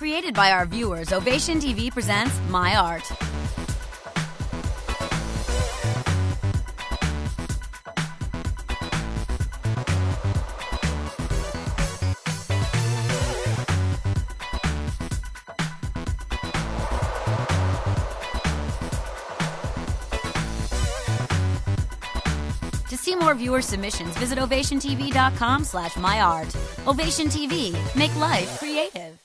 Created by our viewers, Ovation TV presents My Art. To see more viewer submissions, visit ovationtv.com/myart. Ovation TV, make life creative.